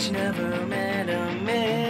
Paige never met a man.